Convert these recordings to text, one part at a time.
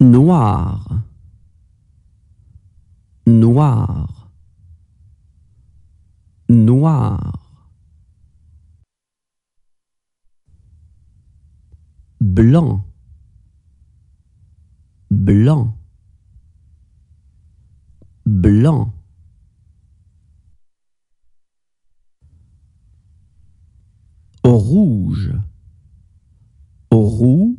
Noir, noir, noir. Blanc, blanc, blanc. Rouge, rouge,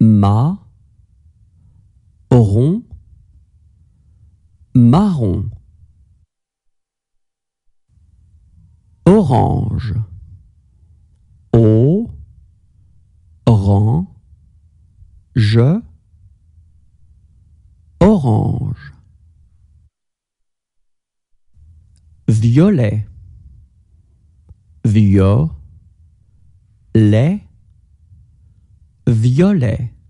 marron, marron. Orange, orange, orange. Violet, violet, violet.